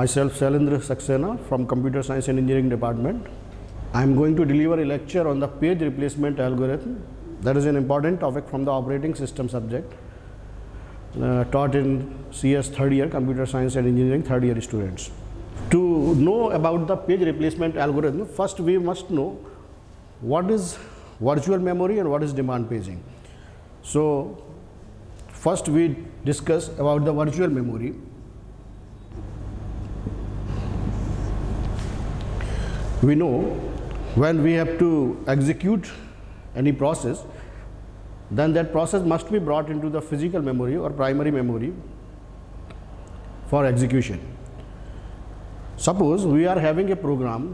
Myself, Shailendra Saxena from Computer Science and Engineering Department. I am going to deliver a lecture on the page replacement algorithm. That is an important topic from the operating system subject, taught in CS 3rd year, Computer Science and Engineering 3rd year students. To know about the page replacement algorithm, first we must know what is virtual memory and what is demand paging. So, first we discuss about the virtual memory. We know when we have to execute any process, then that process must be brought into the physical memory or primary memory for execution. Suppose we are having a program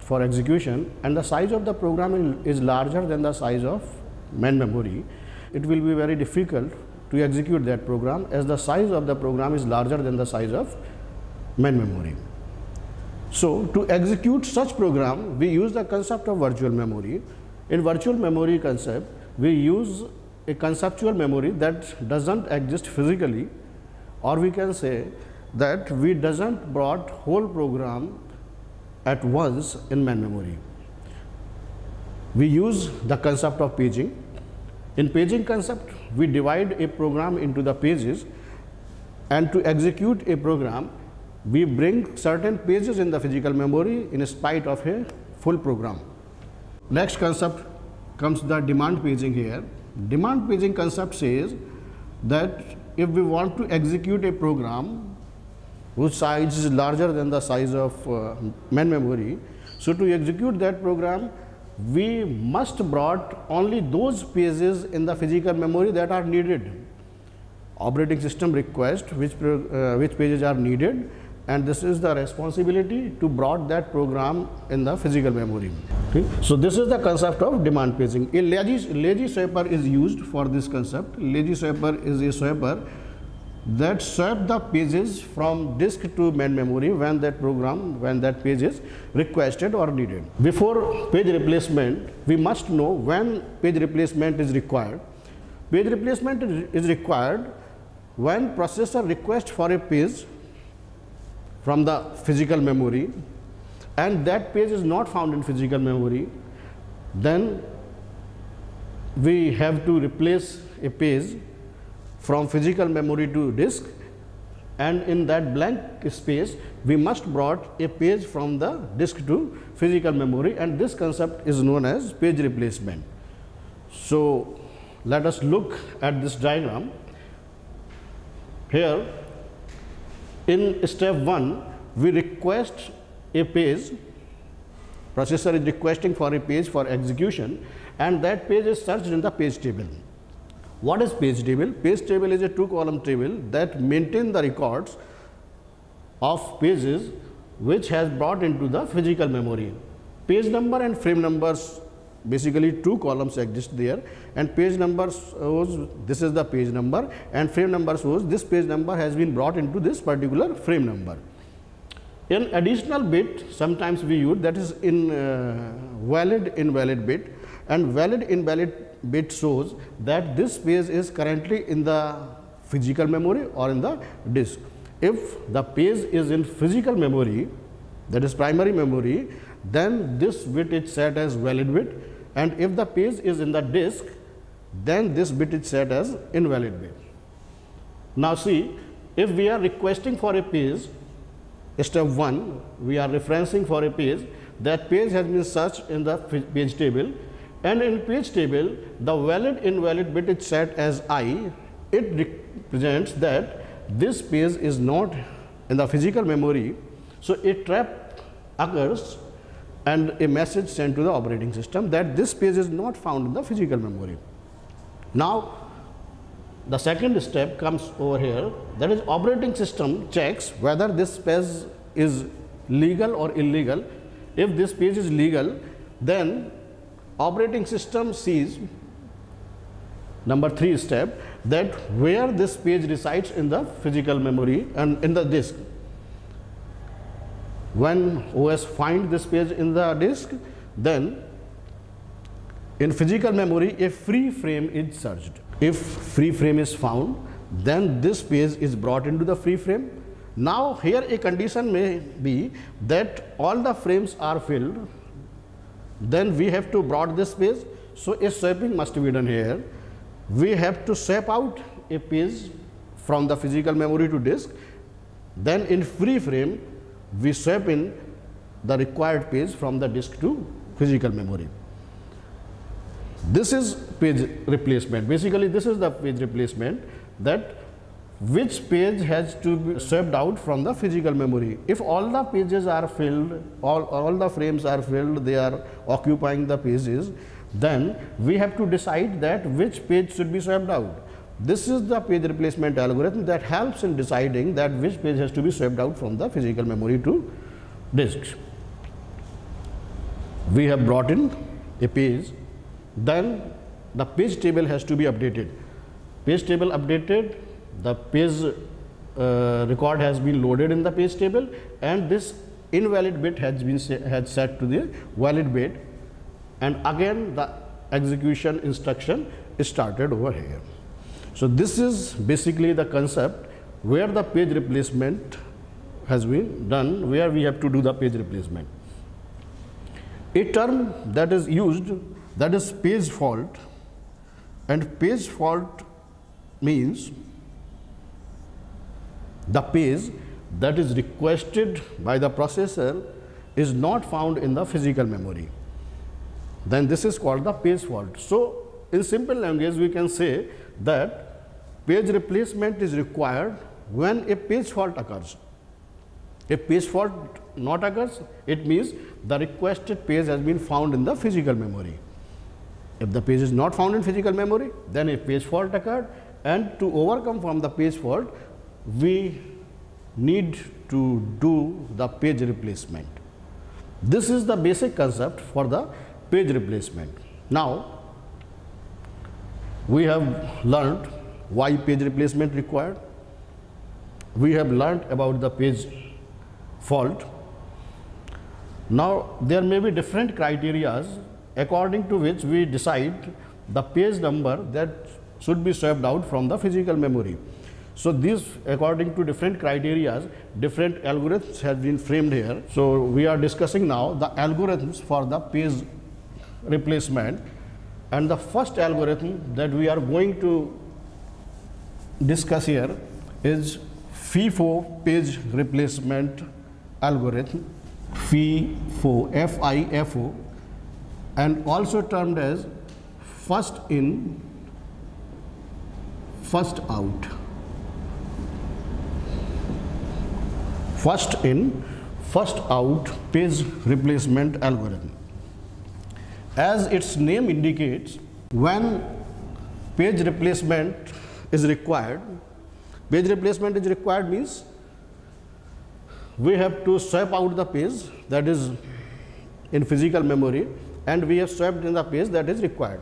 for execution and the size of the program is larger than the size of main memory. It will be very difficult to execute that program as the size of the program is larger than the size of main memory. So, to execute such program, we use the concept of virtual memory. In virtual memory concept, we use a conceptual memory that doesn't exist physically, or we can say that we doesn't brought whole program at once in main memory. We use the concept of paging. In paging concept, we divide a program into the pages, and to execute a program, we bring certain pages in the physical memory in spite of a full program. Next concept comes the demand paging here. Demand paging concept says that if we want to execute a program whose size is larger than the size of main memory, so to execute that program, we must brought only those pages in the physical memory that are needed. Operating system request which pages are needed, and this is the responsibility to brought that program in the physical memory. Okay. So this is the concept of demand paging. A lazy sweeper is used for this concept. Lazy sweeper is a sweeper that sweeps the pages from disk to main memory when that page is requested or needed. Before page replacement, we must know when page replacement is required. Page replacement is required when processor requests for a page from the physical memory and that page is not found in physical memory, then we have to replace a page from physical memory to disk, and in that blank space we must brought a page from the disk to physical memory, and this concept is known as page replacement. So let us look at this diagram. Here in step 1, we request a page, processor is requesting for a page for execution, and that page is searched in the page table. What is page table? Page table is a 2-column table that maintains the records of pages which has brought into the physical memory. Page number and frame numbers, basically 2 columns exist there, and page number shows this is the page number and frame number shows this page number has been brought into this particular frame number. An additional bit sometimes we use, that is in valid invalid bit, and valid invalid bit shows that this page is currently in the physical memory or in the disk. If the page is in physical memory, that is primary memory, then this bit is set as valid bit, and if the page is in the disk, then this bit is set as invalid bit. Now see, if we are requesting for a page, step 1, we are referencing for a page, that page has been searched in the page table, and in page table the valid invalid bit is set as I. It represents that this page is not in the physical memory, so a trap occurs and a message sent to the operating system that this page is not found in the physical memory. Now, the second step comes over here, that is operating system checks whether this page is legal or illegal. If this page is legal, then operating system sees, number 3 step, that where this page resides in the physical memory and in the disk. When OS finds this page in the disk, then in physical memory a free frame is searched. If free frame is found, then this page is brought into the free frame, Now here a condition may be that all the frames are filled, then we have to broaden this page. So a swapping must be done here. We have to swap out a page from the physical memory to disk. Then in free frame, we swap in the required page from the disk to physical memory. This is page replacement. Basically, this is the page replacement, that which page has to be swapped out from the physical memory. If all the pages are filled, all the frames are filled, they are occupying the pages, then we have to decide that which page should be swapped out. This is the page replacement algorithm that helps in deciding that which page has to be swapped out from the physical memory to disks. We have brought in a page, then the page table has to be updated. Page table updated, the page record has been loaded in the page table, and this invalid bit has been set to the valid bit, and again the execution instruction is started over here. So this is basically the concept where the page replacement has been done, where we have to do the page replacement. A term that is used, that is page fault, and page fault means the page that is requested by the processor is not found in the physical memory. Then this is called the page fault. So in simple language, we can say that page replacement is required when a page fault occurs. If page fault not occurs, it means the requested page has been found in the physical memory. If the page is not found in physical memory, then a page fault occurred, and to overcome from the page fault, we need to do the page replacement. This is the basic concept for the page replacement. Now, we have learned why page replacement required. We have learned about the page fault. Now, there may be different criteria according to which we decide the page number that should be swapped out from the physical memory. So these, according to different criteria, different algorithms have been framed here. So we are discussing now the algorithms for the page replacement, and the first algorithm that we are going to discuss here is FIFO page replacement algorithm, FIFO, F-I-F-O, and also termed as first in, first out. First in, first out page replacement algorithm. As its name indicates, when page replacement is required, page replacement is required means we have to swap out the page that is in physical memory, and we have swapped in the page that is required.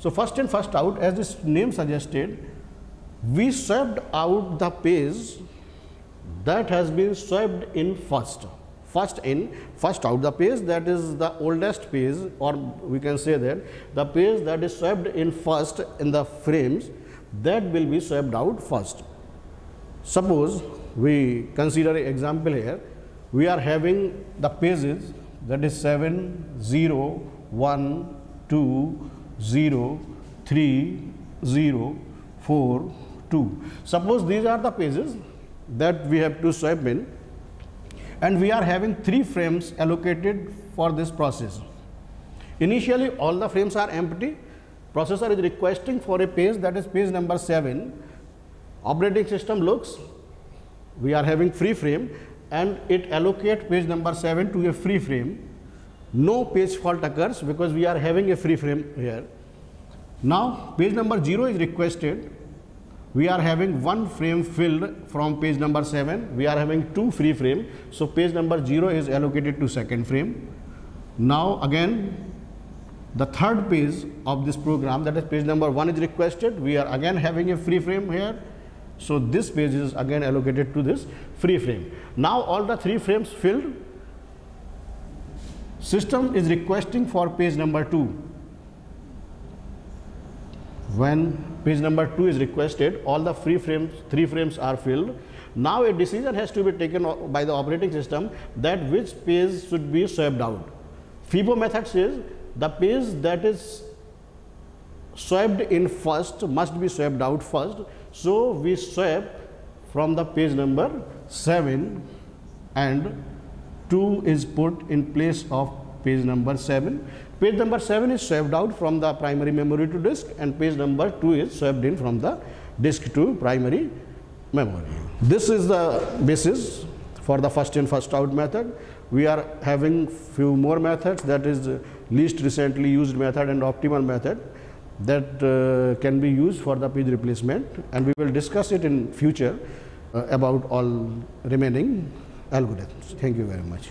So first in, first out, as its name suggested, we swapped out the page that has been swapped in first. First in, first out, the page that is the oldest page, or we can say that the page that is swapped in first in the frames, that will be swapped out first. Suppose we consider an example here. We are having the pages that is 7, 0, 1, 2, 0, 3, 0, 4, 2. Suppose these are the pages that we have to swap in, and we are having 3 frames allocated for this process. Initially, all the frames are empty. Processor is requesting for a page that is page number 7. Operating system looks, we are having free frame, and it allocates page number 7 to a free frame. No page fault occurs because we are having a free frame here. Now, page number 0 is requested. We are having 1 frame filled from page number 7. We are having 2 free frame. So page number 0 is allocated to second frame. Now again, the third page of this program, that is page number 1, is requested. We are again having a free frame here. So this page is again allocated to this free frame. Now all the 3 frames filled. System is requesting for page number 2. When page number 2 is requested, all the free frames, 3 frames are filled. Now a decision has to be taken by the operating system that which page should be swapped out. FIFO method says the page that is swapped in first must be swapped out first. So we swap from the page number 7 and 2 is put in place of page number 7. Page number 7 is swapped out from the primary memory to disk and page number 2 is swapped in from the disk to primary memory. This is the basis for the first in first out method. We are having few more methods, that is least recently used method and optimal method, that can be used for the page replacement, and we will discuss it in future about all remaining algorithms. Thank you very much.